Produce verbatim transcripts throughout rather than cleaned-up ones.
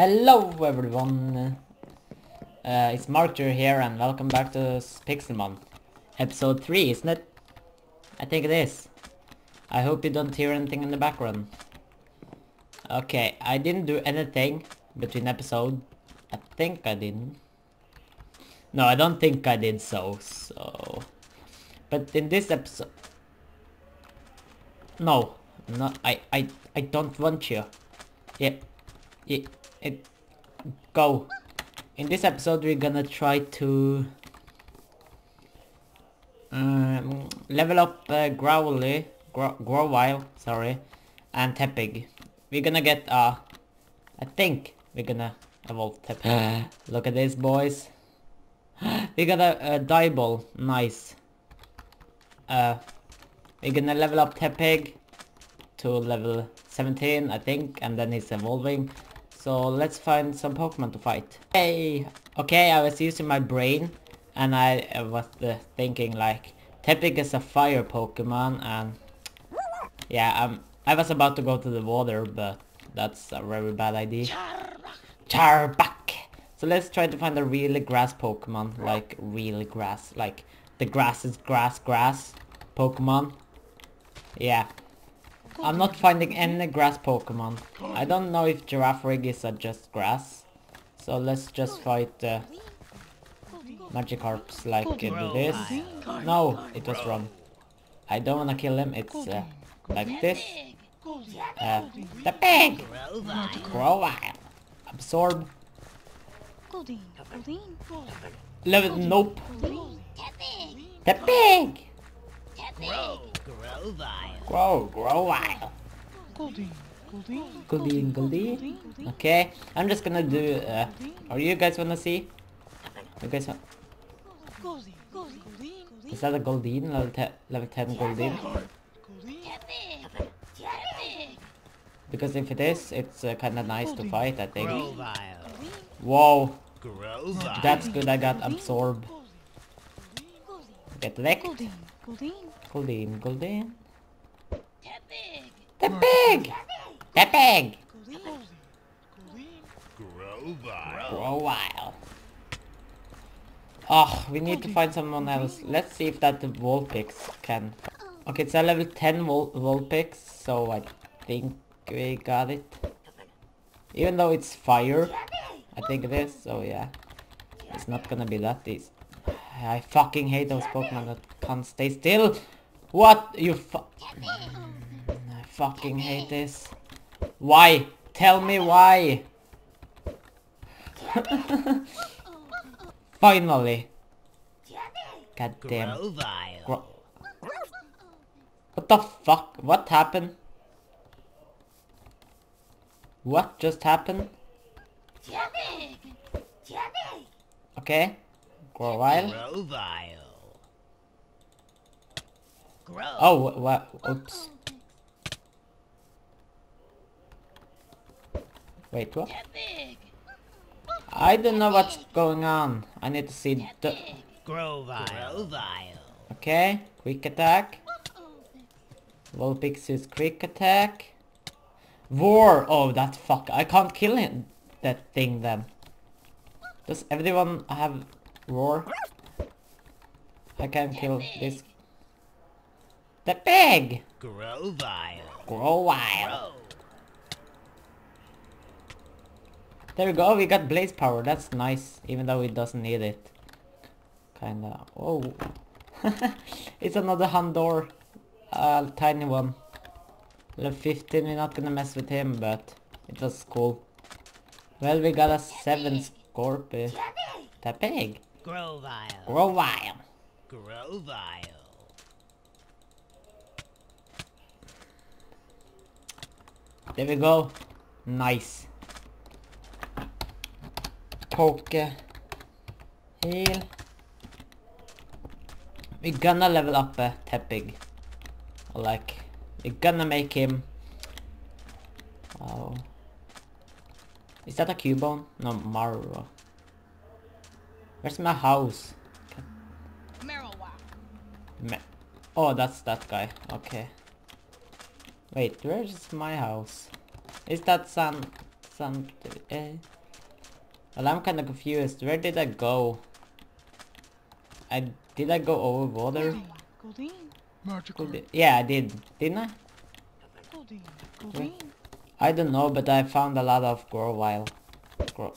Hello everyone, uh, it's Markter here and welcome back to Pixelmon, episode three, isn't it? I think it is. I hope you don't hear anything in the background. Okay, I didn't do anything between episode. I think I didn't. No, I don't think I did so, so... But in this episode... No, no, I, I, I don't want you. Yeah, yeah. It, go. In this episode we're gonna try to um, level up uh, Grovyle, Gro Grovyle, sorry, and Tepig. We're gonna get uh, I think we're gonna evolve Tepig. Look at this, boys. We got a, a dive ball, nice. Uh, we're gonna level up Tepig to level seventeen, I think, and then he's evolving. So let's find some Pokemon to fight. Hey, okay, I was using my brain and I, I was uh, thinking like Tepig is a fire Pokemon, and yeah, um, I was about to go to the water, but that's a very bad idea. Charbak. So let's try to find a really grass Pokemon, like really grass, like the grass is grass grass Pokemon. Yeah. I'm not finding any grass Pokemon. I don't know if Girafarig is uh, just grass. So let's just fight uh, Magikarps like uh, do this. No, it was wrong. I don't wanna kill him, it's uh, like this. Uh, the pig! Grovyle! Absorb. Level, nope. The pig! Grow, Grovyle. Grow, Grovyle. Goldeen, Goldeen, Goldeen. Okay, I'm just gonna do. Uh, are you guys wanna see? You guys want? Is that a Goldeen? Level ten, level ten Goldeen. Because if it is, it's uh, kind of nice to fight, I think. Whoa, that's good. I got absorb. Get licked. Goldeen, Goldeen. Tepig! Tepig! Tepig! Grovyle. Oh, we need to find someone else. Let's see if that Vulpix can... Okay, it's a level ten Vul Vulpix, so I think we got it. Even though it's fire, I think it is, so yeah. It's not gonna be that easy. I fucking hate those Pokemon that can't stay still. What? You fu- I fucking hate this. Why? Tell me why. Finally. God damn. Gro what the fuck? What happened? What just happened? Okay. Grovyle. Oh, what? Oops. Wait, what? I don't know what's going on. I need to see the... Okay, quick attack. Vulpix's quick attack. War! Oh, that fuck. I can't kill him. That thing then. Does everyone have roar? I can kill this. The pig! Grovyle. Grovyle. There we go, we got blaze power, that's nice, even though it doesn't need it. Kinda, oh. It's another Handor, uh, tiny one. Level fifteen, we're not gonna mess with him, but it was cool. Well, we got a seven Scorpion. The pig! Grovyle. Grovyle. Grovyle. There we go. Nice. Poke. Heal. We're gonna level up uh, Tepig. Like, we're gonna make him... Oh. Is that a Cubone? No, Marowak. Where's my house? Marowak. Ma oh, that's that guy. Okay. Wait, where's my house? Is that San something. Eh. Well, I'm kind of confused. Where did I go? I did I go over water? Goldeen. Goldeen. Yeah, I did. Didn't I? Goldeen. Goldeen. I don't know, but I found a lot of Grovyle. Gro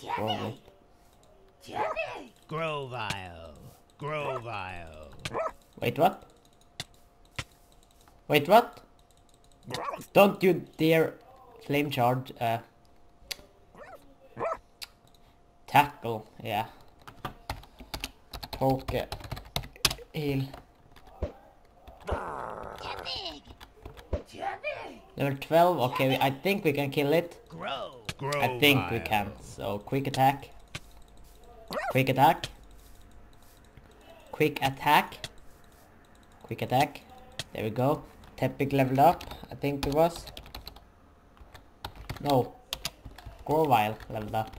Grovyle. Grovyle. Grovyle. Wait, what? Wait, what? Don't you dare flame charge. Uh, tackle, yeah. Poke. Heal. Level twelve, okay, I think we can kill it. I think we can. So, quick attack. Quick attack. Quick attack. Quick attack. There we go. Tepig leveled up, I think it was. No. Grovyle leveled up.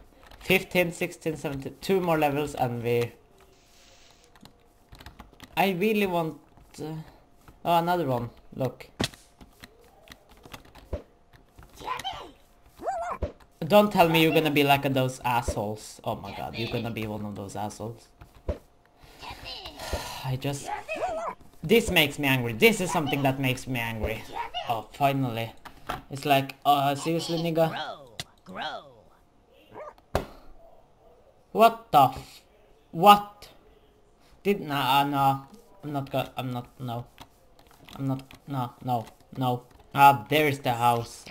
fifteen, sixteen, seventeen, two more levels and we... I really want... Uh... Oh, another one. Look. Don't tell me you're gonna be like those assholes. Oh my god, you're gonna be one of those assholes. I just... This makes me angry. This is something that makes me angry. Oh, finally. It's like, uh, seriously, nigga? What the f... What? Did... Nah, nah. I'm not gonna... I'm not... No. I'm not... No, no, no. Ah, there's the house.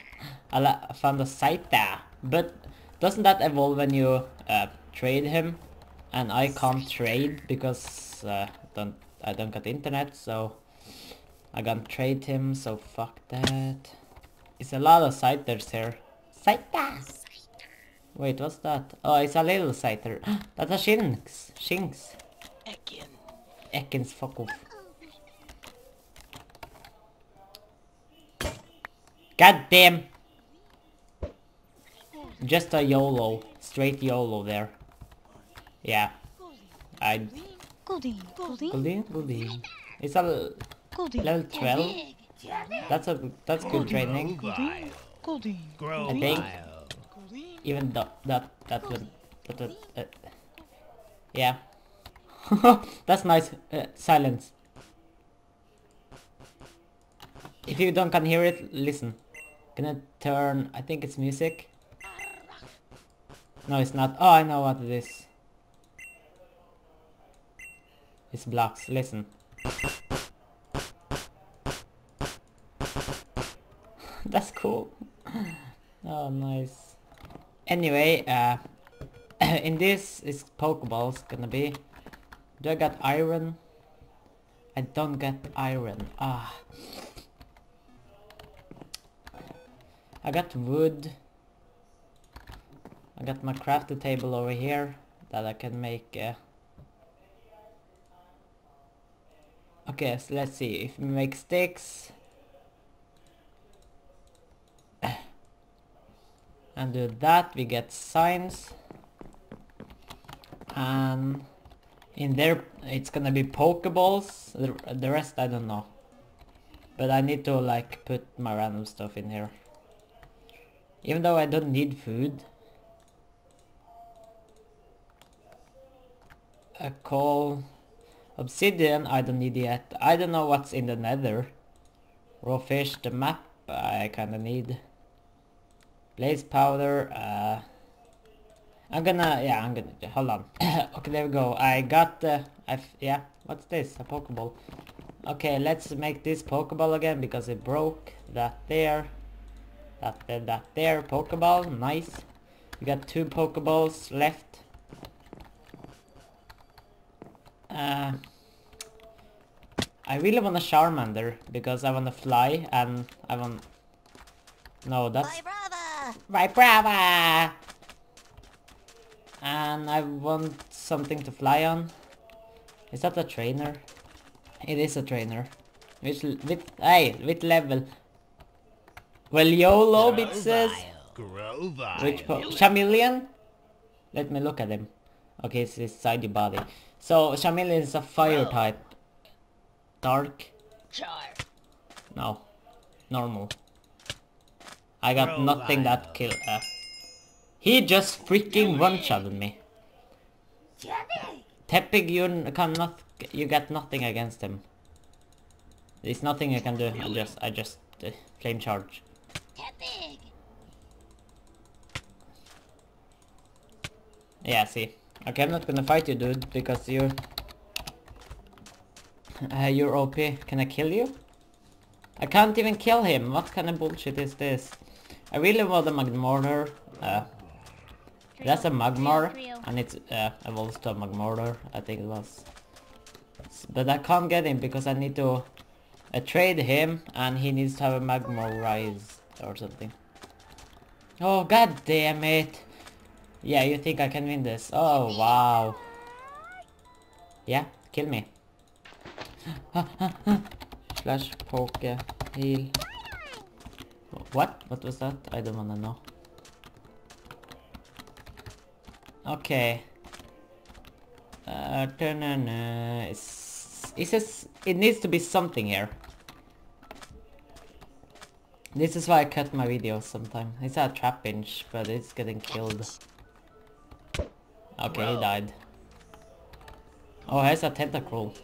I, la I found a site there. But doesn't that evolve when you uh, trade him? And I can't trade because uh, don't... I don't got internet, so I can't trade him, so fuck that. It's a lot of scythers here. Scyther! Wait, what's that? Oh, it's a little scyther. That's a Shinx. Shinx. Ekans. Ekans, fuck off. God damn! Just a YOLO. Straight YOLO there. Yeah. I... Goldeen, Goldeen, Goldeen. It's a Goldeen. Level twelve. That's a that's good training. Goldeen, Goldeen, Goldeen. I think even th that that would that would uh, yeah. That's nice. Uh, silence. If you don't can hear it, listen. Gonna turn. I think it's music. No, it's not. Oh, I know what it is. It's blocks, listen. That's cool. Oh, nice. Anyway, uh, in this is Pokeballs gonna be. Do I got iron? I don't get iron. Ah. I got wood. I got my crafted table over here that I can make... Uh, Okay, so let's see, if we make sticks... And do that, we get signs. And... In there, it's gonna be Pokeballs. The, the rest, I don't know. But I need to, like, put my random stuff in here. Even though I don't need food. A coal... Obsidian, I don't need yet. I don't know what's in the nether. Raw fish, the map, I kinda need. Blaze powder, uh... I'm gonna, yeah, I'm gonna, hold on. Okay, there we go. I got the, uh, I've, yeah, what's this? A Pokeball. Okay, let's make this Pokeball again because it broke. That there. That there, that there, Pokeball, nice. We got two Pokeballs left. Uh, I really want a Charmander because I want to fly and I want... No, that's... Vibrava! Vibrava! And I want something to fly on. Is that a trainer? It is a trainer. Which... With, hey, with level. Well, YOLO, bitches! Which po Charmeleon? Let me look at him. Okay, it's inside your body. So, Charmeleon is a fire type. Dark. No. Normal. I got nothing that kill... Uh, He just freaking one-shotted me. Tepig, you can not, you got nothing against him. There's nothing you can do. I just, I just uh, flame charge. Tepig. Yeah, see. Okay, I'm not gonna fight you, dude, because you're, uh, you're O P. Can I kill you? I can't even kill him. What kind of bullshit is this? I really want a Magmortar. Uh, that's a Magmar, and it uh, evolves to a Magmortar, I think it was. But I can't get him because I need to uh, trade him, and he needs to have a Magmarized or something. Oh, god damn it! Yeah, you think I can win this? Oh, wow. Yeah, kill me. Flash, poke, heal. What? What was that? I don't wanna know. Okay. Uh, it says it needs to be something here. This is why I cut my videos sometimes. It's a Trapinch, but it's getting killed. Okay, he died. Oh, here's a Tentacruel.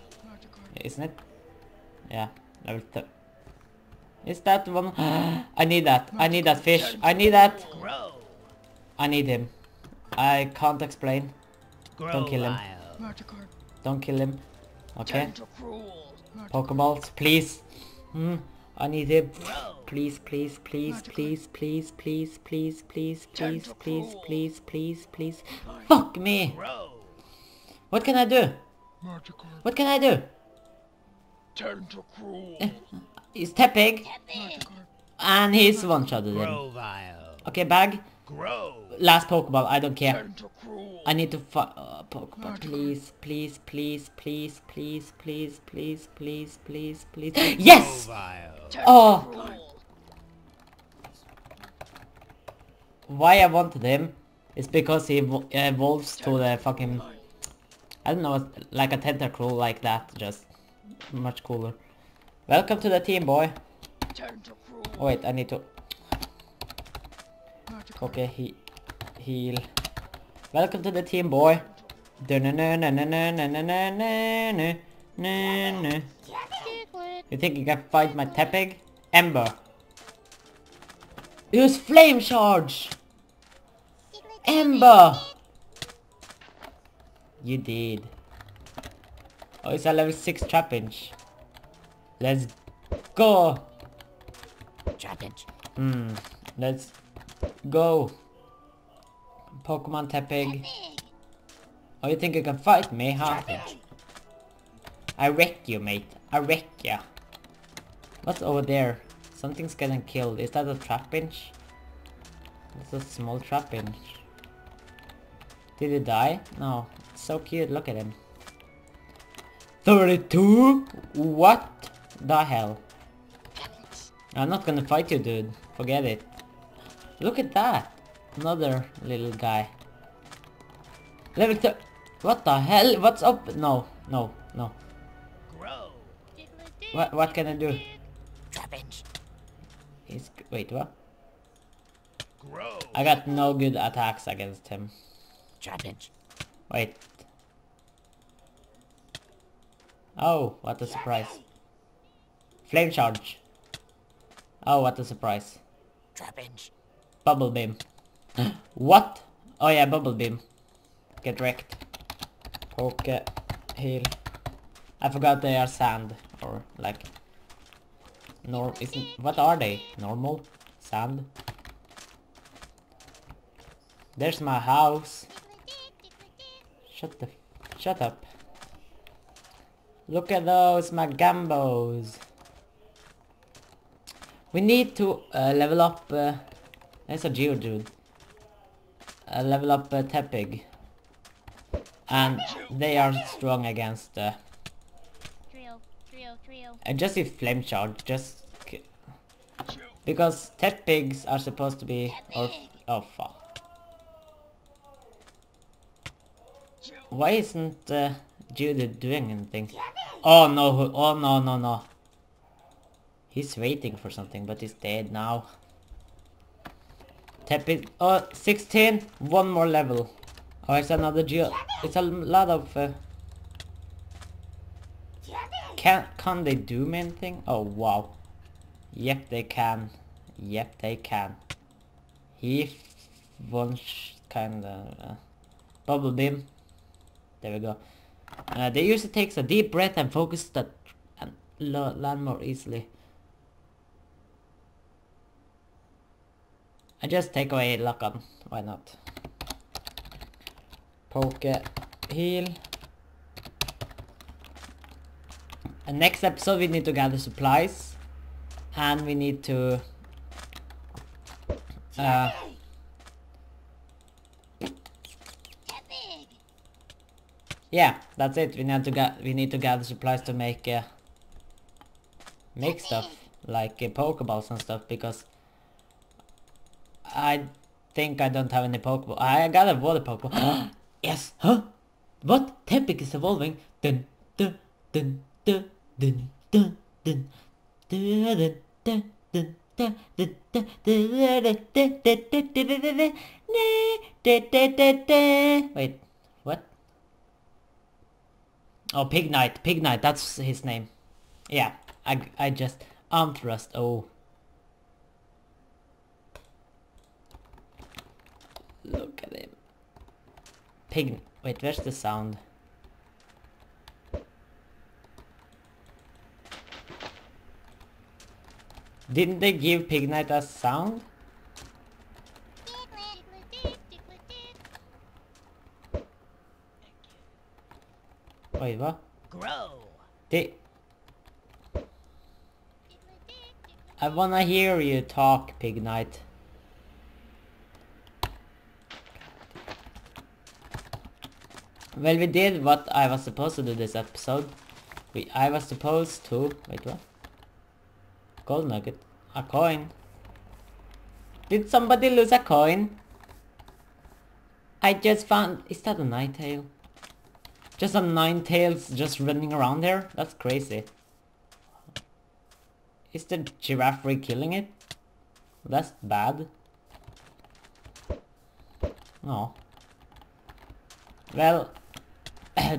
Isn't it? Yeah, level th- Is that one? I need that. I need that fish. I need that. I need him. I can't explain. Don't kill him. Don't kill him. Okay. Pokeballs, please. Mm, I need him. Please, please, please, please, please, please, please, please, please, please, please, please, please. Fuck me. What can I do? What can I do? He's Tepig, and he's one-shotted him. Okay, bag. Last Pokeball, I don't care. I need to fi- uh, Pokeball, please, please, please, please, please, please, please, please, please, please, please. Yes! Oh! Why I wanted him is because he evolves to the fucking... I don't know, like a Tentacruel like that, just much cooler. Welcome to the team, boy. Oh, wait, I need to... Okay, he... heal. Welcome to the team, boy. You think you can fight my Tepig? Ember. Use flame charge! Ember! You did. Oh, it's a level six Trapinch. Let's go! Trapinch. Hmm, let's go. Pokemon Tepig. Oh, you think you can fight me, huh? I wreck you, mate. I wreck ya. What's over there? Something's getting killed. Is that a Trapinch? It's a small Trapinch. Did he die? No. It's so cute. Look at him. thirty-two? What the hell? I'm not gonna fight you, dude. Forget it. Look at that. Another little guy. Level two. What the hell? What's up? No, no, no. What, what can I do? He's... wait, what? I got no good attacks against him. Wait. Oh, what a surprise. Flame charge. Oh, what a surprise. Bubble beam. What? Oh yeah, bubble beam. Get wrecked. Okay, heal. I forgot they are sand. Or like... Nor isn't... what are they? Normal? Sand? There's my house. Shut the... shut up. Look at those, my gambos. We need to uh, level up... Uh, there's a Geodude. Uh, level up uh, Tepig. And they are strong against... Uh, and just if flame charge, just... because Tepigs are supposed to be... or, oh fuck. Why isn't... Uh, Geodude doing anything? Oh no, oh no, no, no. He's waiting for something, but he's dead now. Tepig. Oh, sixteen. One more level. Oh, it's another Geo. It's a lot of... Uh... Can, can't they do main thing? Oh, wow. Yep, they can. Yep, they can. He wants kind of... Uh... Bubble Beam. There we go. Uh, the user takes a deep breath and focuses the... and land more easily. I just take away lock on, why not? Poke, heal. And next episode we need to gather supplies. And we need to... Uh, yeah, that's it. We need to get. We need to gather supplies to make... Uh, make stuff, like uh, Pokeballs and stuff, because... I think I don't have any Pokeball. I got a water Pokeball. Yes! Huh? What? Tepig is evolving. Dun dun dun dun dun dun dun dun dun dun dun dun dun dun. Wait, what? Oh, Pignite. Pignite, that's his name. Yeah, I I just arm thrust. Oh. Look at him. Pig. Wait, where's the sound? Didn't they give Pignite a sound? Wait, what? Grow. They. I wanna hear you talk, Pignite. Well, we did what I was supposed to do this episode. We I was supposed to... Wait, what? Gold nugget. A coin. Did somebody lose a coin? I just found... Is that a Ninetales? Just a Ninetales just running around there? That's crazy. Is the Girafarig killing it? That's bad. No. Well...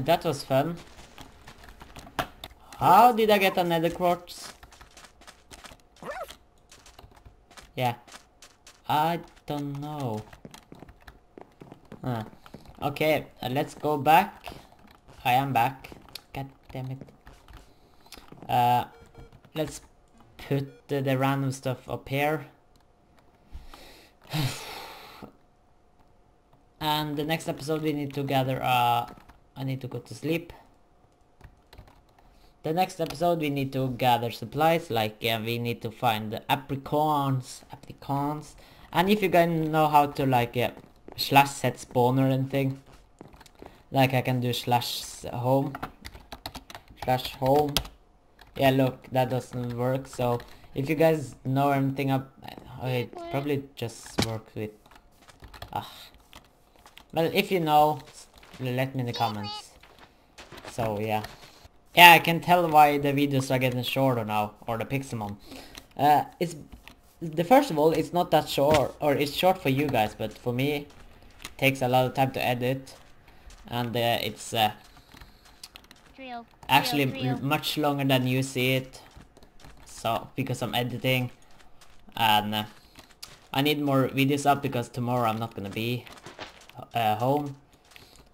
That was fun. How did I get another quartz? Yeah. I don't know. Huh. Okay, uh, let's go back. I am back. God damn it. Uh, let's put the, the random stuff up here. And the next episode we need to gather uh I need to go to sleep. The next episode we need to gather supplies, like uh, we need to find the apricorns, apricorns. And if you guys know how to like uh, slash set spawner or anything, like I can do slash home, slash home. Yeah, look, that doesn't work. So if you guys know anything up, it probably just works with. Ah. Well, if you know, let me in the comments. So, yeah. Yeah, I can tell why the videos are getting shorter now, or the Pixelmon. Uh, it's... The first of all, it's not that short, or it's short for you guys, but for me, it takes a lot of time to edit. And uh, it's... Uh, drill, actually, drill, drill. much longer than you see it. So, because I'm editing. And uh, I need more videos up, because tomorrow I'm not gonna be... Uh, home,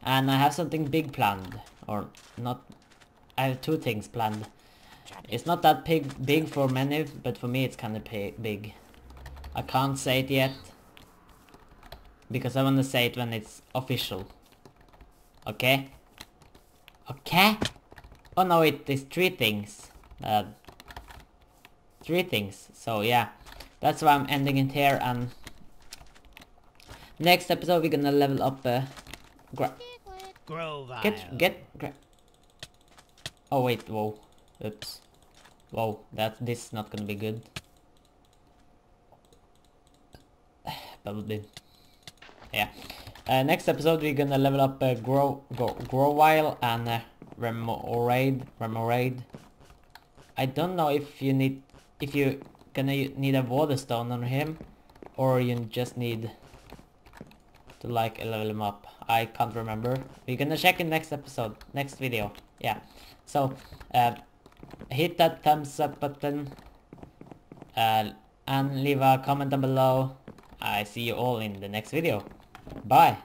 and I have something big planned, or not. I have two things planned. It's not that big, big for many, but for me it's kind of big. I can't say it yet because I want to say it when it's official. Okay. Okay. Oh no, it is three things. Uh, three things. So yeah, that's why I'm ending it here and. Next episode we're gonna level up uh, Grovyle. Get, get, gra oh wait, whoa, oops, whoa, that, this is not gonna be good. Bubble Beam. Yeah, uh, next episode we're gonna level up uh, Grow, Go, Grovyle and uh, Remoraid, Remoraid. I don't know if you need, if you gonna need a water stone on him. or you just need to like level them up. I can't remember. We're gonna check in next episode, next video. Yeah. So uh, hit that thumbs up button uh, and leave a comment down below. I see you all in the next video. Bye.